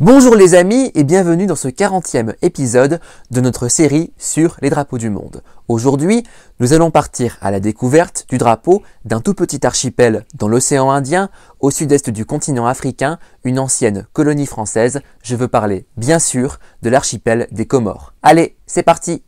Bonjour les amis et bienvenue dans ce 40e épisode de notre série sur les drapeaux du monde. Aujourd'hui, nous allons partir à la découverte du drapeau d'un tout petit archipel dans l'océan Indien, au sud-est du continent africain, une ancienne colonie française. Je veux parler, bien sûr, de l'archipel des Comores. Allez, c'est parti!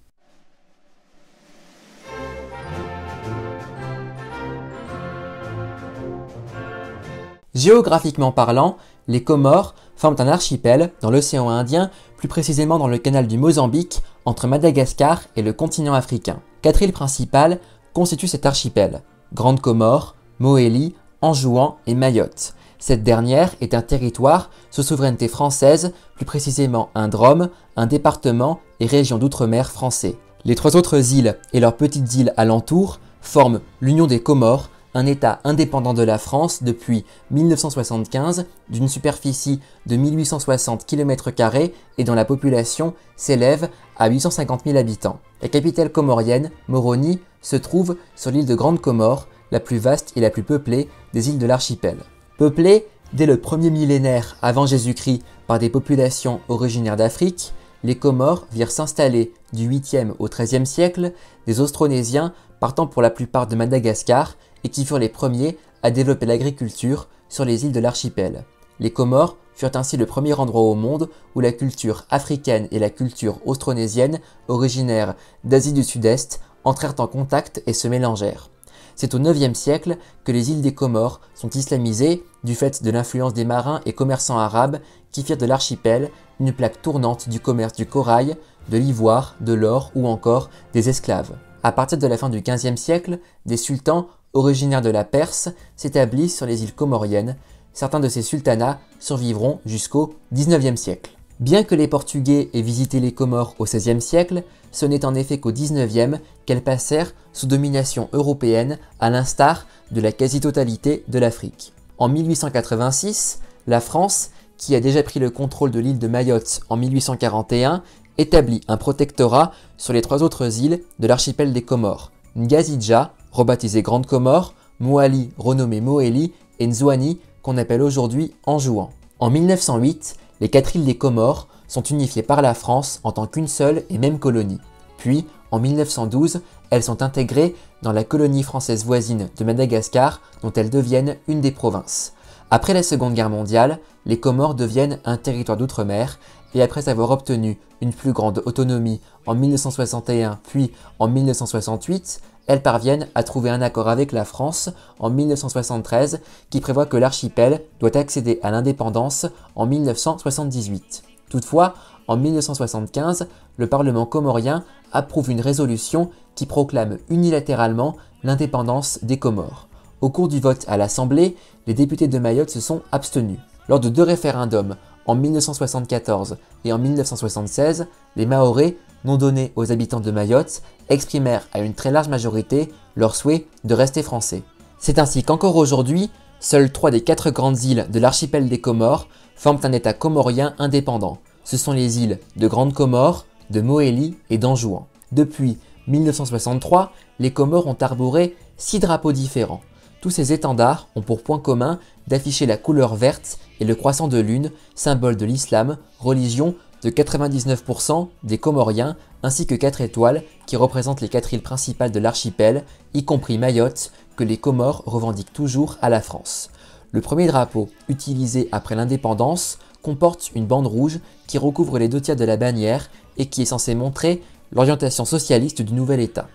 Géographiquement parlant, les Comores forment un archipel dans l'océan Indien, plus précisément dans le canal du Mozambique, entre Madagascar et le continent africain. 4 îles principales constituent cet archipel, Grande Comore, Mohéli, Anjouan et Mayotte. Cette dernière est un territoire sous souveraineté française, plus précisément un drome, un département et région d'outre-mer français. Les 3 autres îles et leurs petites îles alentours forment l'Union des Comores, un État indépendant de la France depuis 1975, d'une superficie de 1860 km² et dont la population s'élève à 850 000 habitants. La capitale comorienne, Moroni, se trouve sur l'île de Grande Comore, la plus vaste et la plus peuplée des îles de l'archipel. Peuplée dès le premier millénaire avant Jésus-Christ par des populations originaires d'Afrique, les Comores virent s'installer du 8e au 13e siècle des Austronésiens partant pour la plupart de Madagascar et qui furent les premiers à développer l'agriculture sur les îles de l'archipel. Les Comores furent ainsi le premier endroit au monde où la culture africaine et la culture austronésienne, originaires d'Asie du Sud-Est, entrèrent en contact et se mélangèrent. C'est au 9e siècle que les îles des Comores sont islamisées du fait de l'influence des marins et commerçants arabes qui firent de l'archipel une plaque tournante du commerce du corail, de l'ivoire, de l'or ou encore des esclaves. À partir de la fin du 15e siècle, des sultans originaires de la Perse s'établissent sur les îles comoriennes. Certains de ces sultanats survivront jusqu'au 19e siècle. Bien que les Portugais aient visité les Comores au 16e siècle, ce n'est en effet qu'au 19e qu'elles passèrent sous domination européenne, à l'instar de la quasi-totalité de l'Afrique. En 1886, la France, qui a déjà pris le contrôle de l'île de Mayotte en 1841, établit un protectorat sur les 3 autres îles de l'archipel des Comores, Ngazidja, rebaptisée Grande Comore, Moali, renommée Mohéli, et Nzouani, qu'on appelle aujourd'hui Anjouan. En 1908, les 4 îles des Comores sont unifiées par la France en tant qu'une seule et même colonie. Puis, en 1912, elles sont intégrées dans la colonie française voisine de Madagascar, dont elles deviennent une des provinces. Après la Seconde Guerre mondiale, les Comores deviennent un territoire d'outre-mer et après avoir obtenu une plus grande autonomie en 1961 puis en 1968, elles parviennent à trouver un accord avec la France en 1973 qui prévoit que l'archipel doit accéder à l'indépendance en 1978. Toutefois, en 1975, le Parlement comorien approuve une résolution qui proclame unilatéralement l'indépendance des Comores. Au cours du vote à l'Assemblée, les députés de Mayotte se sont abstenus. Lors de 2 référendums, en 1974 et en 1976, les Mahorais, non donnés aux habitants de Mayotte, exprimèrent à une très large majorité leur souhait de rester français. C'est ainsi qu'encore aujourd'hui, seules 3 des 4 grandes îles de l'archipel des Comores forment un État comorien indépendant. Ce sont les îles de Grande Comore, de Mohéli et d'Anjouan. Depuis 1963, les Comores ont arboré 6 drapeaux différents. Tous ces étendards ont pour point commun d'afficher la couleur verte et le croissant de lune, symbole de l'islam, religion de 99% des Comoriens, ainsi que 4 étoiles qui représentent les 4 îles principales de l'archipel, y compris Mayotte, que les Comores revendiquent toujours à la France. Le premier drapeau, utilisé après l'indépendance, comporte une bande rouge qui recouvre les 2 tiers de la bannière et qui est censée montrer l'orientation socialiste du nouvel État.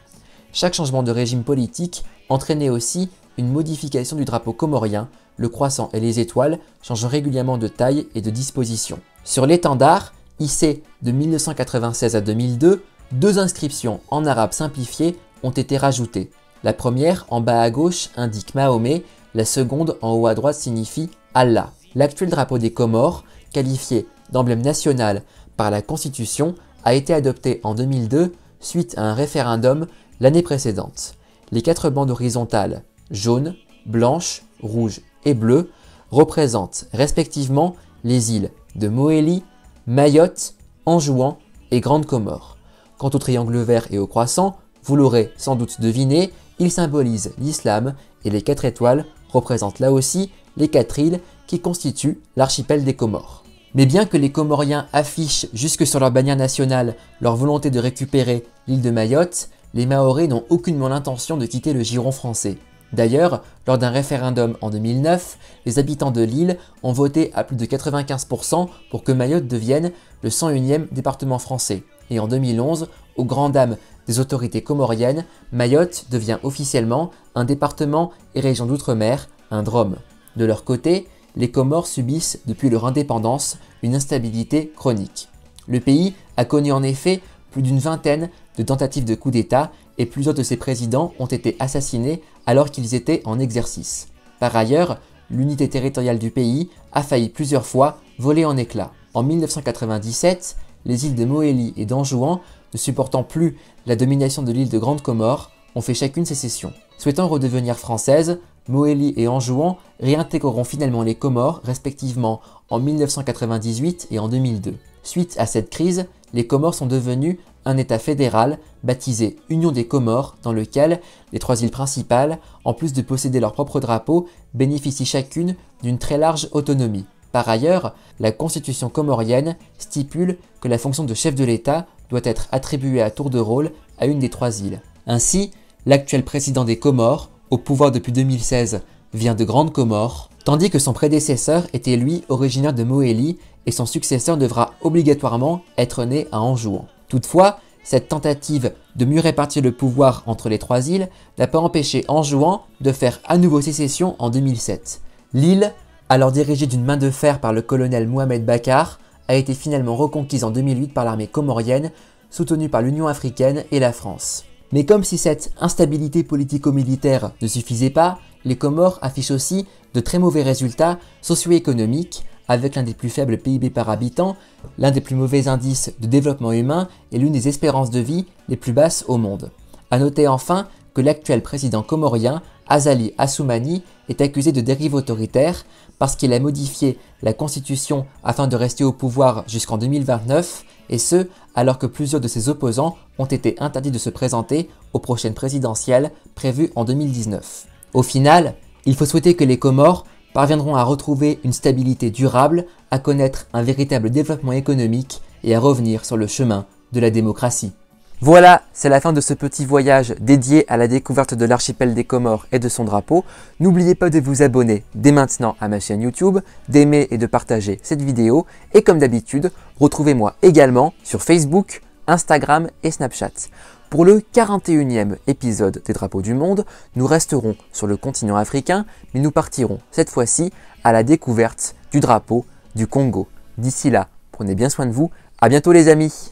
Chaque changement de régime politique entraînait aussi une modification du drapeau comorien, le croissant et les étoiles changent régulièrement de taille et de disposition. Sur l'étendard, hissé de 1996 à 2002, 2 inscriptions en arabe simplifié ont été rajoutées. La première, en bas à gauche, indique Mahomet, la seconde, en haut à droite, signifie Allah. L'actuel drapeau des Comores, qualifié d'emblème national par la Constitution, a été adopté en 2002 suite à un référendum l'année précédente. Les 4 bandes horizontales, jaune, blanche, rouge et bleu, représentent respectivement les îles de Mohéli, Mayotte, Anjouan et Grande Comore. Quant au triangle vert et au croissant, vous l'aurez sans doute deviné, ils symbolisent l'islam et les 4 étoiles représentent là aussi les 4 îles qui constituent l'archipel des Comores. Mais bien que les Comoriens affichent jusque sur leur bannière nationale leur volonté de récupérer l'île de Mayotte, les Mahorais n'ont aucunement l'intention de quitter le giron français. D'ailleurs, lors d'un référendum en 2009, les habitants de l'île ont voté à plus de 95% pour que Mayotte devienne le 101e département français. Et en 2011, aux grandes dames des autorités comoriennes, Mayotte devient officiellement un département et région d'outre-mer, un DROM. De leur côté, les Comores subissent depuis leur indépendance une instabilité chronique. Le pays a connu en effet plus d'une vingtaine de tentatives de coup d'État et plusieurs de ses présidents ont été assassinés alors qu'ils étaient en exercice. Par ailleurs, l'unité territoriale du pays a failli plusieurs fois voler en éclats. En 1997, les îles de Mohéli et d'Anjouan, ne supportant plus la domination de l'île de Grande Comore, ont fait chacune sécession. Souhaitant redevenir françaises, Mohéli et Anjouan réintégreront finalement les Comores respectivement en 1998 et en 2002. Suite à cette crise, les Comores sont devenus un État fédéral baptisé Union des Comores, dans lequel les trois îles principales, en plus de posséder leur propre drapeau, bénéficient chacune d'une très large autonomie. Par ailleurs, la constitution comorienne stipule que la fonction de chef de l'État doit être attribuée à tour de rôle à une des trois îles. Ainsi, l'actuel président des Comores, au pouvoir depuis 2016, vient de Grande Comore, tandis que son prédécesseur était lui originaire de Mohéli et son successeur devra obligatoirement être né à Anjouan. Toutefois, cette tentative de mieux répartir le pouvoir entre les trois îles n'a pas empêché Anjouan de faire à nouveau sécession en 2007. L'île, alors dirigée d'une main de fer par le colonel Mohamed Bakar, a été finalement reconquise en 2008 par l'armée comorienne, soutenue par l'Union africaine et la France. Mais comme si cette instabilité politico-militaire ne suffisait pas, les Comores affichent aussi de très mauvais résultats socio-économiques, avec l'un des plus faibles PIB par habitant, l'un des plus mauvais indices de développement humain et l'une des espérances de vie les plus basses au monde. A noter enfin que l'actuel président comorien, Azali Assoumani, est accusé de dérive autoritaire parce qu'il a modifié la constitution afin de rester au pouvoir jusqu'en 2029, et ce, alors que plusieurs de ses opposants ont été interdits de se présenter aux prochaines présidentielles prévues en 2019. Au final, il faut souhaiter que les Comores parviendront à retrouver une stabilité durable, à connaître un véritable développement économique et à revenir sur le chemin de la démocratie. Voilà, c'est la fin de ce petit voyage dédié à la découverte de l'archipel des Comores et de son drapeau. N'oubliez pas de vous abonner dès maintenant à ma chaîne YouTube, d'aimer et de partager cette vidéo. Et comme d'habitude, retrouvez-moi également sur Facebook, Instagram et Snapchat. Pour le 41e épisode des Drapeaux du Monde, nous resterons sur le continent africain, mais nous partirons cette fois-ci à la découverte du drapeau du Congo. D'ici là, prenez bien soin de vous. À bientôt les amis!